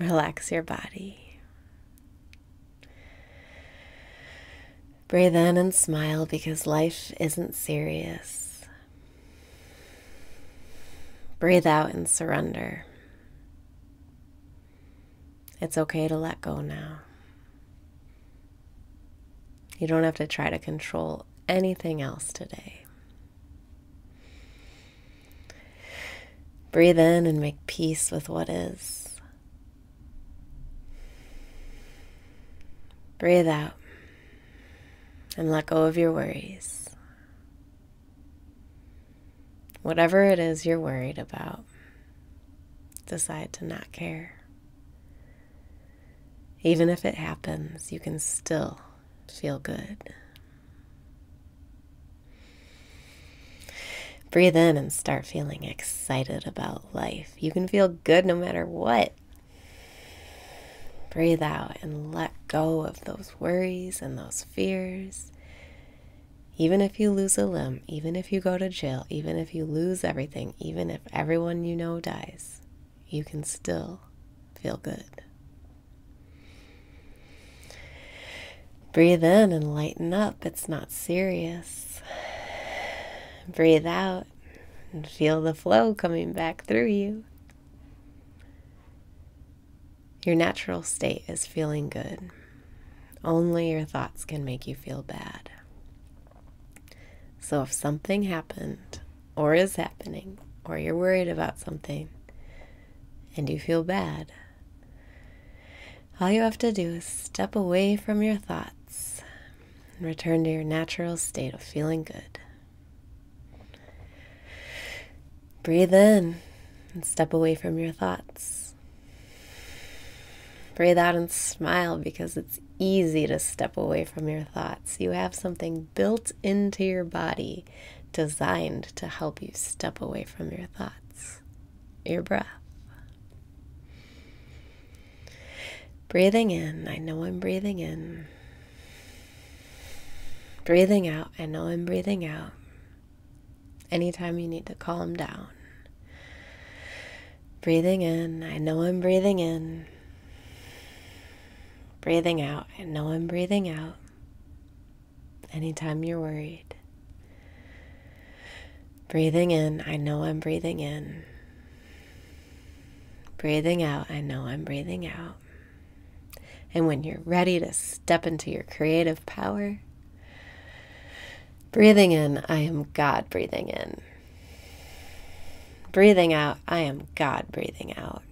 Relax your body. Breathe in and smile because life isn't serious. Breathe out and surrender. It's okay to let go now. You don't have to try to control anything else today. Breathe in and make peace with what is. Breathe out and let go of your worries. Whatever it is you're worried about, decide to not care. Even if it happens, you can still feel good. Breathe in and start feeling excited about life. You can feel good no matter what. Breathe out and let go of those worries and those fears. Even if you lose a limb, even if you go to jail, even if you lose everything, even if everyone you know dies, you can still feel good. Breathe in and lighten up. It's not serious. Breathe out and feel the flow coming back through you. Your natural state is feeling good. Only your thoughts can make you feel bad. So if something happened or is happening or you're worried about something and you feel bad, all you have to do is step away from your thoughts and return to your natural state of feeling good. Breathe in and step away from your thoughts. Breathe out and smile because it's easy to step away from your thoughts. You have something built into your body designed to help you step away from your thoughts, your breath. Breathing in, I know I'm breathing in. Breathing out, I know I'm breathing out. Anytime you need to calm down. Breathing in, I know I'm breathing in. Breathing out, I know I'm breathing out. Anytime you're worried. Breathing in, I know I'm breathing in. Breathing out, I know I'm breathing out. And when you're ready to step into your creative power, breathing in, I am God breathing in. Breathing out, I am God breathing out.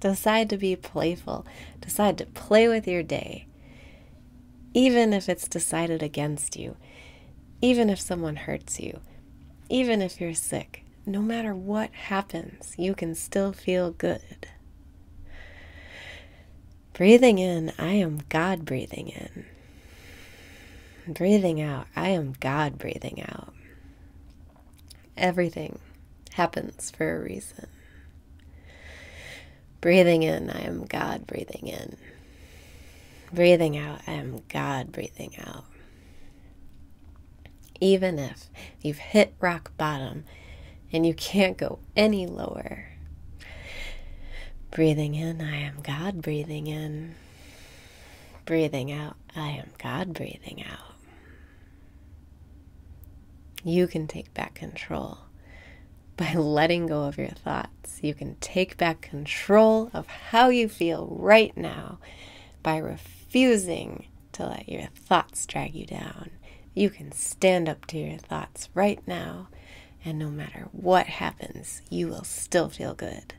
Decide to be playful. Decide to play with your day. Even if it's decided against you. Even if someone hurts you. Even if you're sick. No matter what happens, you can still feel good. Breathing in, I am God breathing in. Breathing out, I am God breathing out. Everything happens for a reason. Breathing in, I am God breathing in. Breathing out, I am God breathing out. Even if you've hit rock bottom and you can't go any lower. Breathing in, I am God breathing in. Breathing out, I am God breathing out. You can take back control. By letting go of your thoughts, you can take back control of how you feel right now. By refusing to let your thoughts drag you down, you can stand up to your thoughts right now, and no matter what happens, you will still feel good.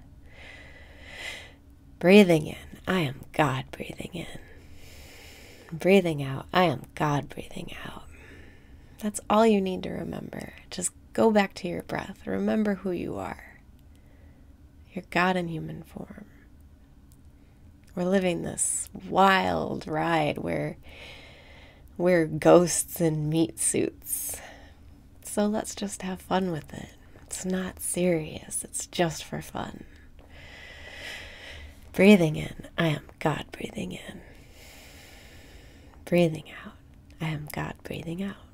Breathing in, I am God breathing in. Breathing out, I am God breathing out. That's all you need to remember. Just go back to your breath. Remember who you are. your God in human form. We're living this wild ride where we're ghosts in meat suits. So let's just have fun with it. It's not serious. It's just for fun. Breathing in, I am God breathing in. Breathing out, I am God breathing out.